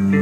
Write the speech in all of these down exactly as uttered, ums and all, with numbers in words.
It's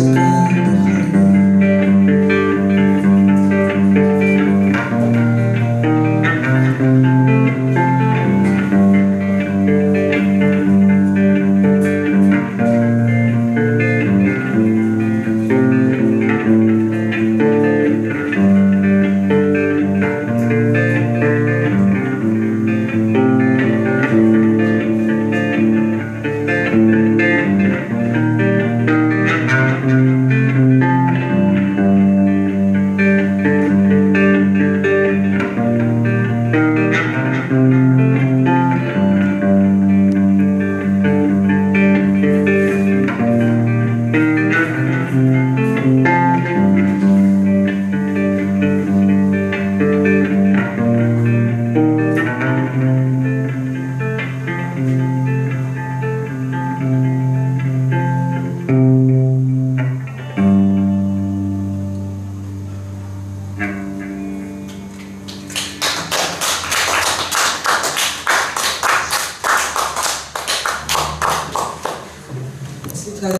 a